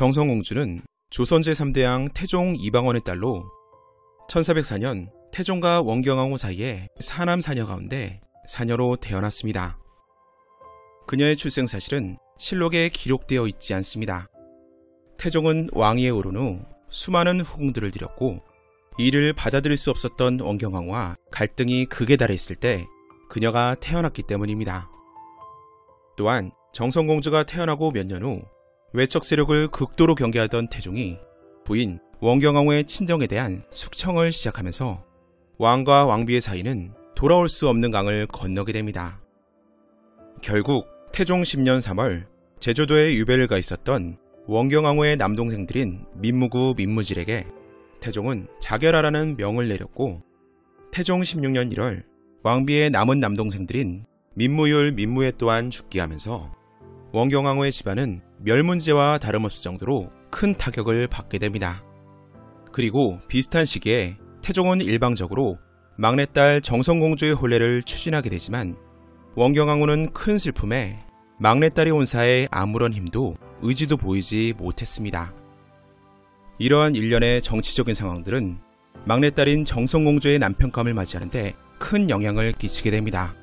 정성공주는 조선 제3대왕 태종 이방원의 딸로 1404년 태종과 원경왕후 사이에 사남사녀 가운데 사녀로 태어났습니다. 그녀의 출생 사실은 실록에 기록되어 있지 않습니다. 태종은 왕위에 오른 후 수많은 후궁들을 들였고 이를 받아들일 수 없었던 원경왕후와 갈등이 극에 달했을 때 그녀가 태어났기 때문입니다. 또한 정성공주가 태어나고 몇 년 후 외척 세력을 극도로 경계하던 태종이 부인 원경왕후의 친정에 대한 숙청을 시작하면서 왕과 왕비의 사이는 돌아올 수 없는 강을 건너게 됩니다. 결국 태종 10년 3월 제주도에 유배를 가 있었던 원경왕후의 남동생들인 민무구, 민무질에게 태종은 자결하라는 명을 내렸고 태종 16년 1월 왕비의 남은 남동생들인 민무율, 민무애 또한 죽기하면서 원경왕후의 집안은 멸문제와 다름없을 정도로 큰 타격을 받게 됩니다. 그리고 비슷한 시기에 태종은 일방적으로 막내딸 정성공주의 혼례를 추진하게 되지만 원경왕후는 큰 슬픔에 막내딸이 온사에 아무런 힘도 의지도 보이지 못했습니다. 이러한 일련의 정치적인 상황들은 막내딸인 정성공주의 남편감을 맞이하는데 큰 영향을 끼치게 됩니다.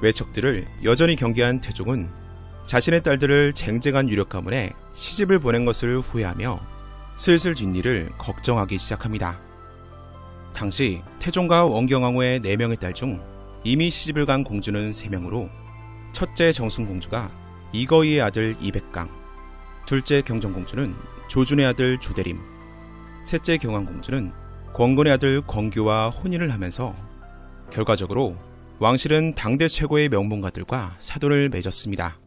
외척들을 여전히 경계한 태종은 자신의 딸들을 쟁쟁한 유력 가문에 시집을 보낸 것을 후회하며 슬슬 뒷일을 걱정하기 시작합니다. 당시 태종과 원경왕후의 4명의 딸 중 이미 시집을 간 공주는 3명으로 첫째 정순공주가 이거희의 아들 이백강, 둘째 경정공주는 조준의 아들 조대림, 셋째 경안공주는 권근의 아들 권규와 혼인을 하면서 결과적으로 왕실은 당대 최고의 명문가들과 사돈을 맺었습니다.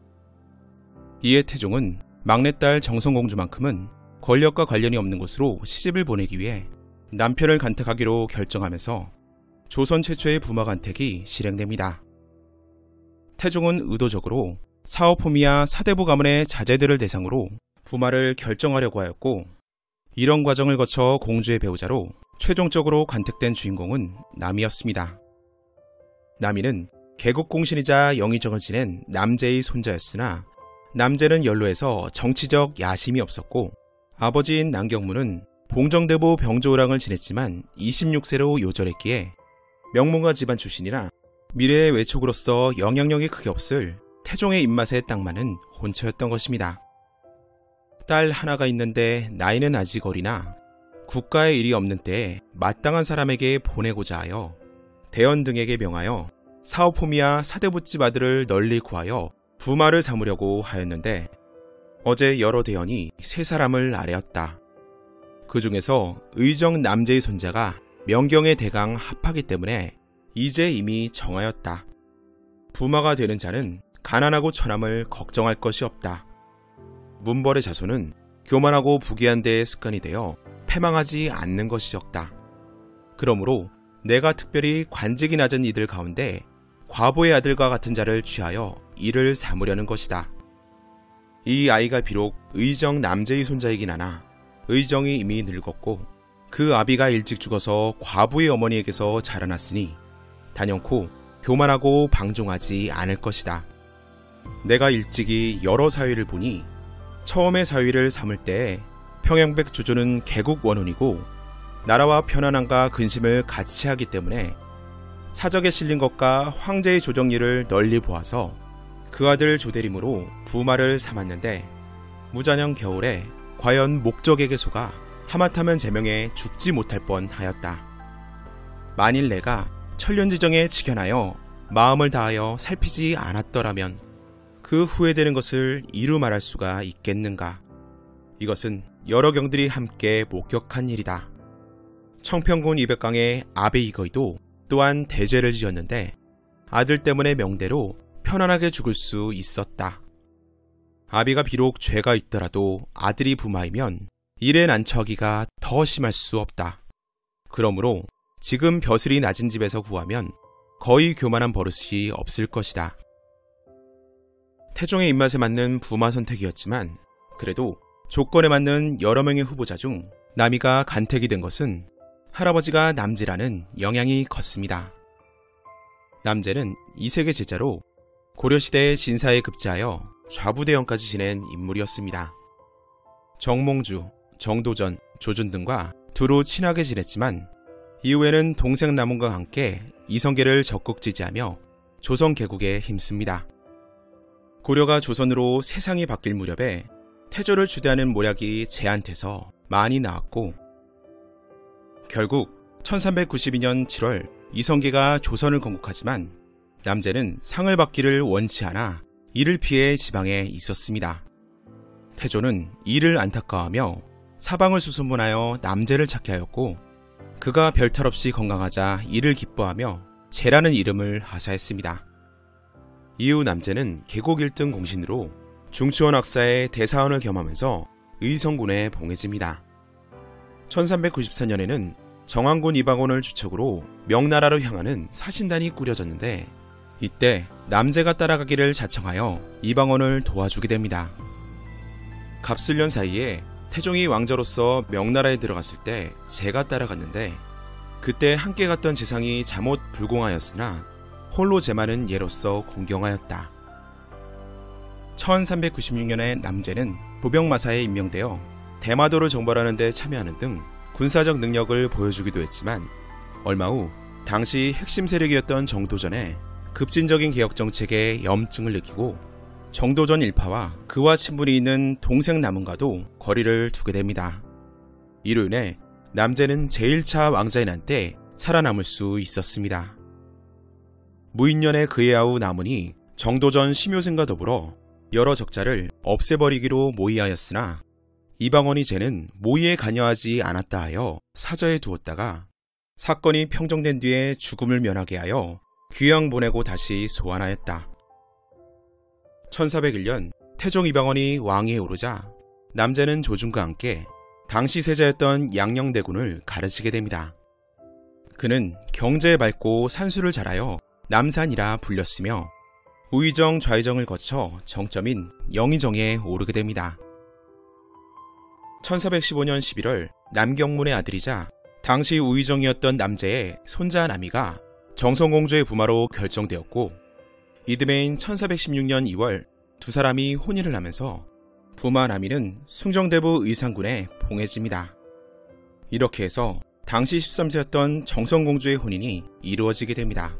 이에 태종은 막내딸 정성공주만큼은 권력과 관련이 없는 곳으로 시집을 보내기 위해 남편을 간택하기로 결정하면서 조선 최초의 부마 간택이 실행됩니다. 태종은 의도적으로 사오포미아 사대부 가문의 자제들을 대상으로 부마를 결정하려고 하였고 이런 과정을 거쳐 공주의 배우자로 최종적으로 간택된 주인공은 남이였습니다. 남이는 개국공신이자 영의정을 지낸 남재의 손자였으나 남재는 연로해서 정치적 야심이 없었고 아버지인 남경문은 봉정대부 병조우랑을 지냈지만 26세로 요절했기에 명문가 집안 출신이라 미래의 외척으로서 영향력이 크게 없을 태종의 입맛에 딱 맞는 혼처였던 것입니다. 딸 하나가 있는데 나이는 아직 어리나 국가의 일이 없는 때에 마땅한 사람에게 보내고자 하여 대연 등에게 명하여 사오포미아 사대부집 아들을 널리 구하여 부마를 삼으려고 하였는데 어제 여러 대연이 3사람을 아뢰었다. 그 중에서 의정 남재의 손자가 명경에 대강 합하기 때문에 이제 이미 정하였다. 부마가 되는 자는 가난하고 천함을 걱정할 것이 없다. 문벌의 자손은 교만하고 부귀한 데의 습관이 되어 패망하지 않는 것이 적다. 그러므로 내가 특별히 관직이 낮은 이들 가운데 과보의 아들과 같은 자를 취하여 이를 삼으려는 것이다. 이 아이가 비록 의정 남재의 손자이긴 하나 의정이 이미 늙었고 그 아비가 일찍 죽어서 과부의 어머니에게서 자라났으니 단연코 교만하고 방종하지 않을 것이다. 내가 일찍이 여러 사위를 보니 처음에 사위를 삼을 때에 평양백 주조는 개국 원훈이고 나라와 편안함과 근심을 같이 하기 때문에 사적에 실린 것과 황제의 조정일을 널리 보아서 그 아들 조대림으로 부마를 삼았는데 무자년 겨울에 과연 목적에게 속아 하마터면 제명에 죽지 못할 뻔하였다. 만일 내가 천륜지정에 직현하여 마음을 다하여 살피지 않았더라면 그 후회되는 것을 이루 말할 수가 있겠는가. 이것은 여러 경들이 함께 목격한 일이다. 청평군 이백강의 아베 이거이도 또한 대죄를 지었는데 아들 때문에 명대로 편안하게 죽을 수 있었다. 아비가 비록 죄가 있더라도 아들이 부마이면 일에 난처하기가 더 심할 수 없다. 그러므로 지금 벼슬이 낮은 집에서 구하면 거의 교만한 버릇이 없을 것이다. 태종의 입맛에 맞는 부마 선택이었지만 그래도 조건에 맞는 여러 명의 후보자 중 남이가 간택이 된 것은 할아버지가 남재라는 영향이 컸습니다. 남재는 이색의 제자로 고려시대 진사에 급제하여 좌부대원까지 지낸 인물이었습니다. 정몽주, 정도전, 조준 등과 두루 친하게 지냈지만 이후에는 동생 남원과 함께 이성계를 적극 지지하며 조선 개국에 힘씁니다. 고려가 조선으로 세상이 바뀔 무렵에 태조를 주대하는 모략이 제한테서 많이 나왔고 결국 1392년 7월 이성계가 조선을 건국하지만 남제는 상을 받기를 원치 않아 이를 피해 지방에 있었습니다. 태조는 이를 안타까워하며 사방을 수소문하여 남제를 찾게 하였고 그가 별탈 없이 건강하자 이를 기뻐하며 제라는 이름을 하사했습니다. 이후 남제는 개국 1등 공신으로 중추원 학사의 대사원을 겸하면서 의성군에 봉해집니다. 1394년에는 정왕군 이방원을 주축으로 명나라로 향하는 사신단이 꾸려졌는데 이때 남제가 따라가기를 자청하여 이방원을 도와주게 됩니다. 갑술년 사이에 태종이 왕자로서 명나라에 들어갔을 때 제가 따라갔는데 그때 함께 갔던 재상이 잠옷 불공하였으나 홀로 제만은 예로써 공경하였다. 1396년에 남제는 보병마사에 임명되어 대마도를 정벌하는 데 참여하는 등 군사적 능력을 보여주기도 했지만 얼마 후 당시 핵심 세력이었던 정도전에 급진적인 개혁 정책에 염증을 느끼고 정도전 일파와 그와 친분이 있는 동생 남은과도 거리를 두게 됩니다. 이로 인해 남제는 제1차 왕자인한 때 살아남을 수 있었습니다. 무인년에 그의 아우 남은이 정도전 심효생과 더불어 여러 적자를 없애버리기로 모의하였으나 이방원이 제는 모의에 관여하지 않았다 하여 사저에 두었다가 사건이 평정된 뒤에 죽음을 면하게 하여 귀양 보내고 다시 소환하였다. 1401년 태종 이방원이 왕위에 오르자 남제는 조준과 함께 당시 세자였던 양녕대군을 가르치게 됩니다. 그는 경제에 밝고 산수를 잘하여 남산이라 불렸으며 우의정 좌의정을 거쳐 정점인 영의정에 오르게 됩니다. 1415년 11월 남경문의 아들이자 당시 우의정이었던 남제의 손자 남이가 정성공주의 부마로 결정되었고 이듬해인 1416년 2월 두 사람이 혼인을 하면서 부마 남이는 숭정대부 의상군에 봉해집니다. 이렇게 해서 당시 13세였던 정성공주의 혼인이 이루어지게 됩니다.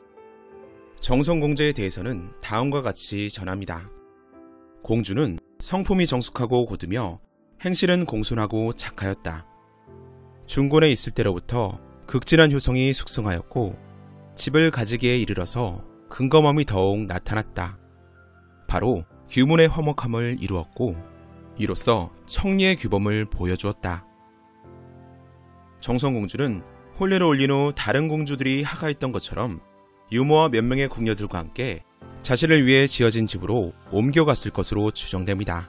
정성공주에 대해서는 다음과 같이 전합니다. 공주는 성품이 정숙하고 고드며 행실은 공손하고 착하였다. 중곤에 있을 때로부터 극진한 효성이 숙성하였고 집을 가지기에 이르러서 근검함이 더욱 나타났다. 바로 규문의 화목함을 이루었고 이로써 청리의 규범을 보여주었다. 정성공주는 혼례를 올린 후 다른 공주들이 하가했던 것처럼 유모와 몇 명의 궁녀들과 함께 자신을 위해 지어진 집으로 옮겨갔을 것으로 추정됩니다.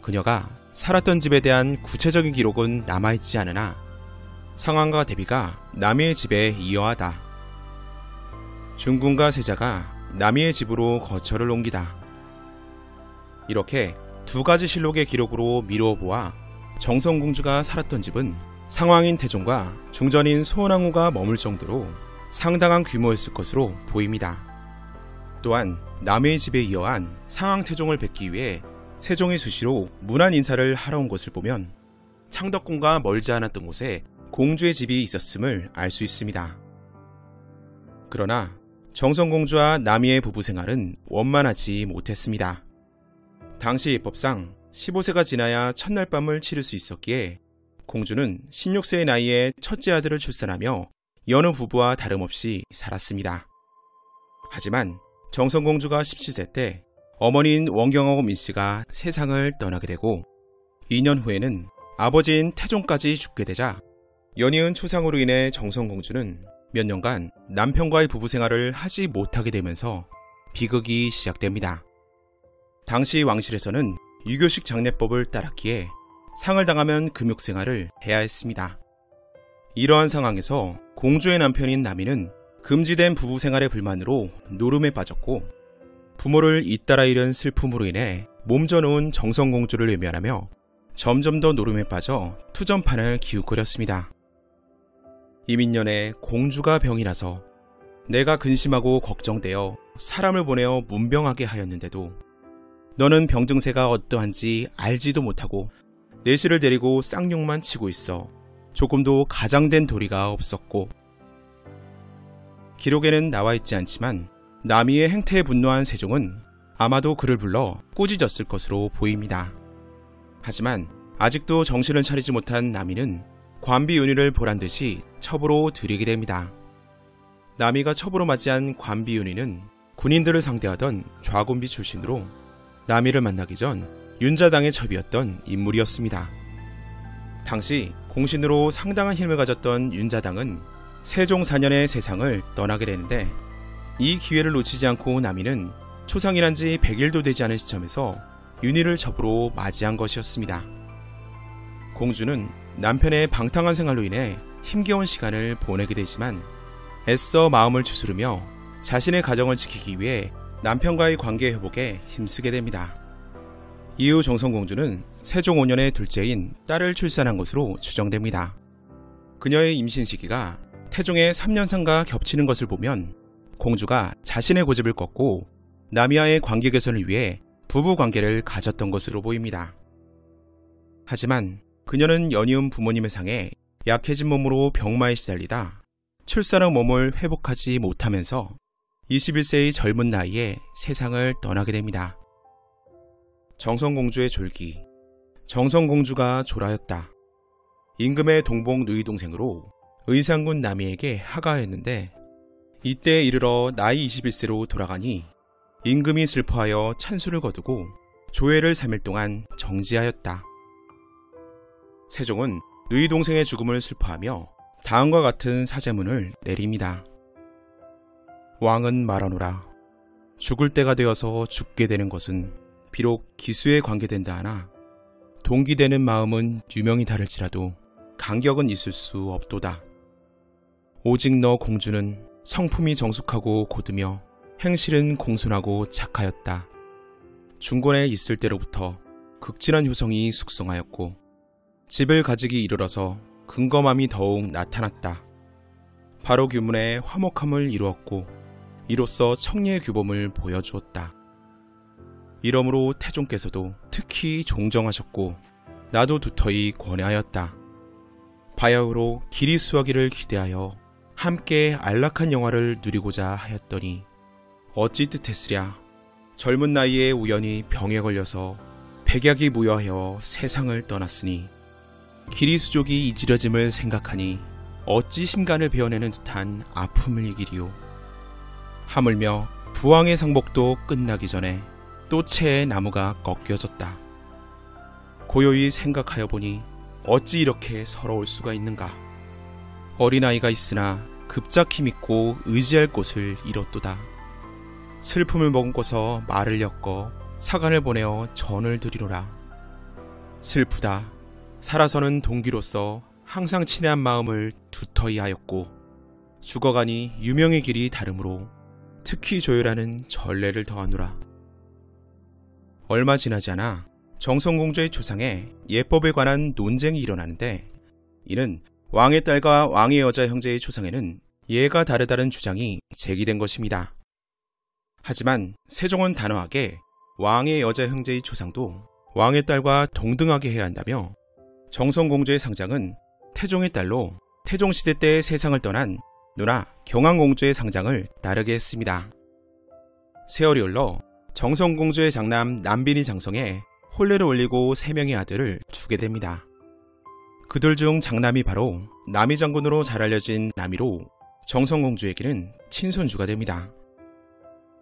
그녀가 살았던 집에 대한 구체적인 기록은 남아있지 않으나 상황과 대비가 남이의 집에 이어하다. 중군과 세자가 남이의 집으로 거처를 옮기다. 이렇게 두 가지 실록의 기록으로 미루어 보아 정성공주가 살았던 집은 상왕인 태종과 중전인 소원왕후가 머물 정도로 상당한 규모였을 것으로 보입니다. 또한 남이의 집에 이어한 상왕태종을 뵙기 위해 세종이 수시로 문안 인사를 하러 온 것을 보면 창덕궁과 멀지 않았던 곳에 공주의 집이 있었음을 알 수 있습니다. 그러나 정성공주와 남이의 부부 생활은 원만하지 못했습니다. 당시 예법상 15세가 지나야 첫날 밤을 치를 수 있었기에 공주는 16세의 나이에 첫째 아들을 출산하며 여느 부부와 다름없이 살았습니다. 하지만 정성공주가 17세 때 어머니인 원경왕후 민씨가 세상을 떠나게 되고 2년 후에는 아버지인 태종까지 죽게 되자 연이은 초상으로 인해 정성공주는 몇 년간 남편과의 부부생활을 하지 못하게 되면서 비극이 시작됩니다. 당시 왕실에서는 유교식 장례법을 따랐기에 상을 당하면 금욕생활을 해야 했습니다. 이러한 상황에서 공주의 남편인 남이는 금지된 부부생활의 불만으로 노름에 빠졌고 부모를 잇따라 잃은 슬픔으로 인해 몸져놓은 정성공주를 외면하며 점점 더 노름에 빠져 투전판을 기웃거렸습니다. 이민년에 공주가 병이 나서 내가 근심하고 걱정되어 사람을 보내어 문병하게 하였는데도 너는 병증세가 어떠한지 알지도 못하고 내시를 데리고 쌍욕만 치고 있어 조금도 가장된 도리가 없었고, 기록에는 나와있지 않지만 남이의 행태에 분노한 세종은 아마도 그를 불러 꾸짖었을 것으로 보입니다. 하지만 아직도 정신을 차리지 못한 남이는 관비윤희를 보란듯이 첩으로 들이게 됩니다. 남이가 첩으로 맞이한 관비윤희는 군인들을 상대하던 좌군비 출신으로 남이를 만나기 전 윤자당의 첩이었던 인물이었습니다. 당시 공신으로 상당한 힘을 가졌던 윤자당은 세종 4년의 세상을 떠나게 되는데, 이 기회를 놓치지 않고 남이는 초상이란 지 100일도 되지 않은 시점에서 윤희를 첩으로 맞이한 것이었습니다. 공주는 남편의 방탕한 생활로 인해 힘겨운 시간을 보내게 되지만, 애써 마음을 추스르며 자신의 가정을 지키기 위해 남편과의 관계 회복에 힘쓰게 됩니다. 이후 정선공주는 세종 5년의 둘째인 딸을 출산한 것으로 추정됩니다. 그녀의 임신 시기가 태종의 3년상과 겹치는 것을 보면 공주가 자신의 고집을 꺾고 남이와의 관계 개선을 위해 부부 관계를 가졌던 것으로 보입니다. 하지만 그녀는 연이은 부모님의 상에 약해진 몸으로 병마에 시달리다 출산 후 몸을 회복하지 못하면서 21세의 젊은 나이에 세상을 떠나게 됩니다. 정선공주의 졸기. 정선공주가 졸하였다. 임금의 동복 누이 동생으로 의상군 남이에게 하가했는데, 이때에 이르러 나이 21세로 돌아가니 임금이 슬퍼하여 찬수를 거두고 조회를 3일 동안 정지하였다. 세종은 누이 동생의 죽음을 슬퍼하며 다음과 같은 사제문을 내립니다. 왕은 말하노라. 죽을 때가 되어서 죽게 되는 것은 비록 기수에 관계된다 하나 동기되는 마음은 유명이 다를지라도 간격은 있을 수 없도다. 오직 너 공주는 성품이 정숙하고 고드며 행실은 공손하고 착하였다. 중곤에 있을 때로부터 극진한 효성이 숙성하였고 집을 가지기 이르러서 근검함이 더욱 나타났다. 바로 규문의 화목함을 이루었고 이로써 청리의 규범을 보여주었다. 이러므로 태종께서도 특히 종정하셨고 나도 두터이 권하였다. 바야흐로 길이 수하기를 기대하여 함께 안락한 영화를 누리고자 하였더니 어찌 뜻했으랴. 젊은 나이에 우연히 병에 걸려서 백약이 무효하여 세상을 떠났으니 길이 수족이 이지러짐을 생각하니 어찌 심간을 베어내는 듯한 아픔을 이기리오. 하물며 부왕의 상복도 끝나기 전에 또 채의 나무가 꺾여졌다. 고요히 생각하여 보니 어찌 이렇게 서러울 수가 있는가. 어린아이가 있으나 급작 힘있고 의지할 곳을 잃었도다. 슬픔을 머금고서 말을 엮어 사관을 보내어 전을 드리노라. 슬프다. 살아서는 동기로서 항상 친애한 마음을 두터이 하였고 죽어가니 유명의 길이 다름으로 특히 조율하는 전례를 더하노라. 얼마 지나지 않아 정선공주의 초상에 예법에 관한 논쟁이 일어나는데, 이는 왕의 딸과 왕의 여자 형제의 초상에는 예가 다르다는 주장이 제기된 것입니다. 하지만 세종은 단호하게 왕의 여자 형제의 초상도 왕의 딸과 동등하게 해야 한다며, 정선공주의 상장은 태종의 딸로 태종시대 때 세상을 떠난 누나 경왕공주의 상장을 따르게 했습니다. 세월이 흘러 정선공주의 장남 남빈이 장성에 혼례를 올리고 3명의 아들을 주게 됩니다. 그들 중 장남이 바로 남이 장군으로 잘 알려진 남이로 정선공주에게는 친손주가 됩니다.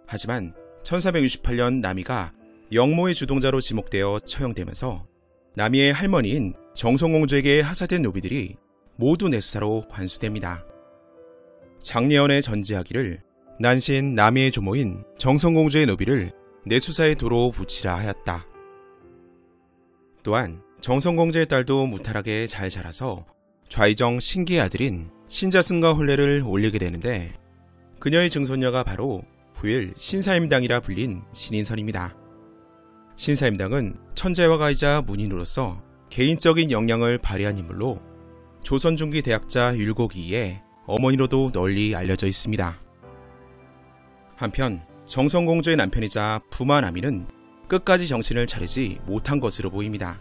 하지만 1468년 남이가 영모의 주동자로 지목되어 처형되면서 남이의 할머니인 정선공주에게 하사된 노비들이 모두 내수사로 관수됩니다. 장례원의 전제하기를 난신 남이의 조모인 정선공주의 노비를 내수사의 도로 붙이라 하였다. 또한 정선공주의 딸도 무탈하게 잘 자라서 좌의정 신기의 아들인 신자승과 혼례를 올리게 되는데, 그녀의 증손녀가 바로 후일 신사임당이라 불린 신인선입니다. 신사임당은 천재화가이자 문인으로서 개인적인 영향을 발휘한 인물로 조선 중기 대학자 율곡이의 어머니로도 널리 알려져 있습니다. 한편 정선공주의 남편이자 부마 남이는 끝까지 정신을 차리지 못한 것으로 보입니다.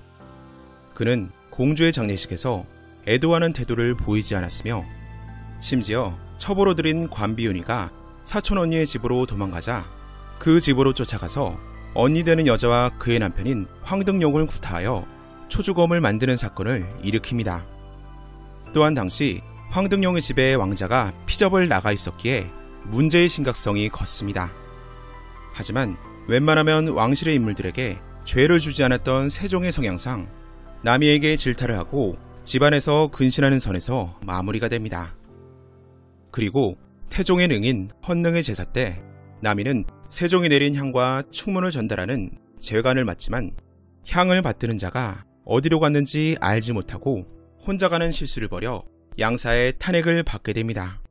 그는 공주의 장례식에서 애도하는 태도를 보이지 않았으며 심지어 처벌로 들인 관비윤희가 사촌언니의 집으로 도망가자 그 집으로 쫓아가서 언니 되는 여자와 그의 남편인 황등용을 구타하여 초주검을 만드는 사건을 일으킵니다. 또한 당시 황등용의 집에 왕자가 피접을 나가 있었기에 문제의 심각성이 컸습니다. 하지만 웬만하면 왕실의 인물들에게 죄를 주지 않았던 세종의 성향상 남이에게 질타를 하고 집안에서 근신하는 선에서 마무리가 됩니다. 그리고 태종의 능인 헌능의 제사 때 남이는 세종이 내린 향과 충문을 전달하는 제관을 맡지만 향을 받드는 자가 어디로 갔는지 알지 못하고 혼자 가는 실수를 벌여 양사의 탄핵을 받게 됩니다.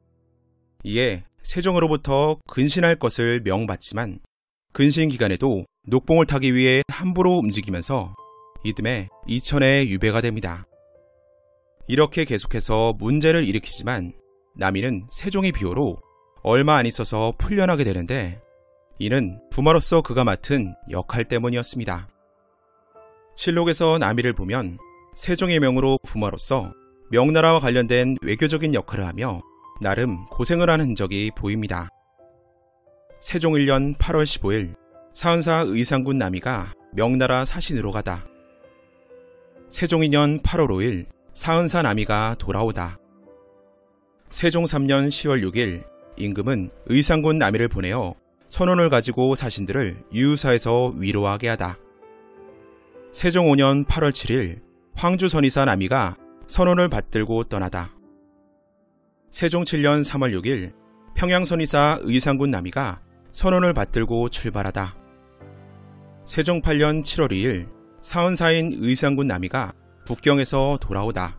이에 세종으로부터 근신할 것을 명받지만 근신 기간에도 녹봉을 타기 위해 함부로 움직이면서 이듬해 이천에 유배가 됩니다. 이렇게 계속해서 문제를 일으키지만 남이는 세종의 비호로 얼마 안 있어서 풀려나게 되는데 이는 부마로서 그가 맡은 역할 때문이었습니다. 실록에서 남이를 보면 세종의 명으로 부마로서 명나라와 관련된 외교적인 역할을 하며 나름 고생을 한 흔적이 보입니다. 세종 1년 8월 15일 사은사 의상군 남이가 명나라 사신으로 가다. 세종 2년 8월 5일 사은사 남이가 돌아오다. 세종 3년 10월 6일 임금은 의상군 남이를 보내어 선원을 가지고 사신들을 유유사에서 위로하게 하다. 세종 5년 8월 7일 황주 선의사 남이가 선원을 받들고 떠나다. 세종 7년 3월 6일 평양 선의사 의상군 남이가 선원을 받들고 출발하다. 세종 8년 7월 2일 사은사인 의상군 남이가 북경에서 돌아오다.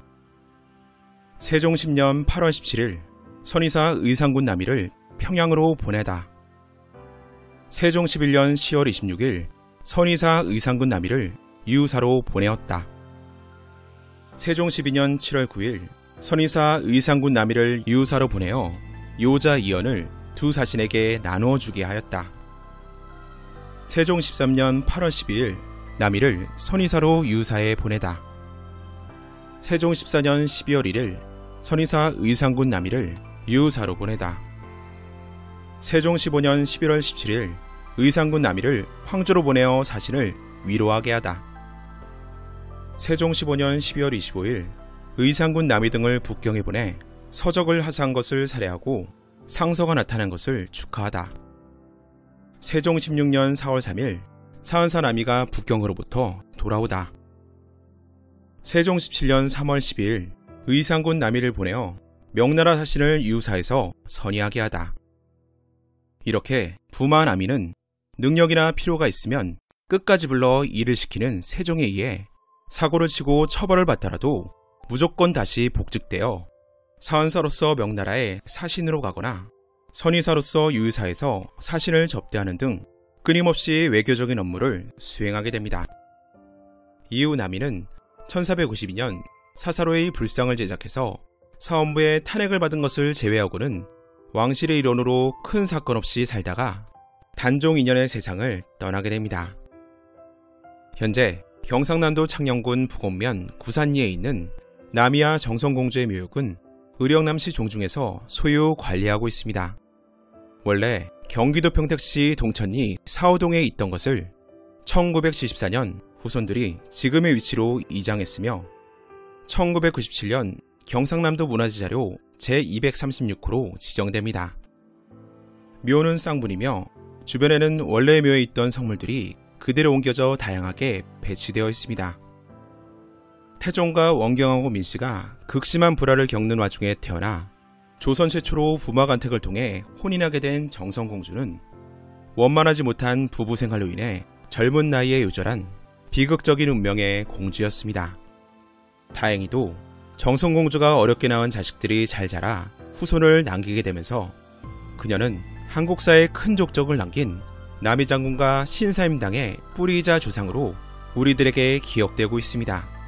세종 10년 8월 17일 선의사 의상군 남이를 평양으로 보내다. 세종 11년 10월 26일 선의사 의상군 남이를 유우사로 보내었다. 세종 12년 7월 9일 선의사 의상군 남이를 유우사로 보내어 요자 이언을 두 사신에게 나누어 주게 하였다. 세종 13년 8월 12일 남이를 선의사로 유우사에 보내다. 세종 14년 12월 1일 선의사 의상군 남이를 유우사로 보내다. 세종 15년 11월 17일 의상군 남이를 황주로 보내어 사신을 위로하게 하다. 세종 15년 12월 25일 의상군 남이 등을 북경에 보내 서적을 하사한 것을 살해하고 상서가 나타난 것을 축하하다. 세종 16년 4월 3일 사은사 남이가 북경으로부터 돌아오다. 세종 17년 3월 12일 의상군 남이를 보내어 명나라 사신을 유사에서 선의하게 하다. 이렇게 부마 남이는 능력이나 필요가 있으면 끝까지 불러 일을 시키는 세종에 의해 사고를 치고 처벌을 받더라도 무조건 다시 복직되어 사헌사로서 명나라에 사신으로 가거나 선의사로서 유의사에서 사신을 접대하는 등 끊임없이 외교적인 업무를 수행하게 됩니다. 이후 남이는 1492년 사사로의 불상을 제작해서 사헌부의 탄핵을 받은 것을 제외하고는 왕실의 일원으로 큰 사건 없이 살다가 단종 2년의 세상을 떠나게 됩니다. 현재 경상남도 창녕군 북옥면 구산리에 있는 남이와 정선공주의 묘역은 의령남시 종중에서 소유 관리하고 있습니다. 원래 경기도 평택시 동천리 사호동에 있던 것을 1974년 후손들이 지금의 위치로 이장했으며 1997년 경상남도 문화재자료 제236호로 지정됩니다. 묘는 쌍분이며 주변에는 원래 묘에 있던 성물들이 그대로 옮겨져 다양하게 배치되어 있습니다. 태종과 원경왕후 민씨가 극심한 불화를 겪는 와중에 태어나 조선 최초로 부마 간택을 통해 혼인하게 된 정선공주는 원만하지 못한 부부 생활로 인해 젊은 나이에 요절한 비극적인 운명의 공주였습니다. 다행히도 정선공주가 어렵게 낳은 자식들이 잘 자라 후손을 남기게 되면서 그녀는 한국사에 큰 족적을 남긴 남이 장군과 신사임당의 뿌리이자 조상으로 우리들에게 기억되고 있습니다.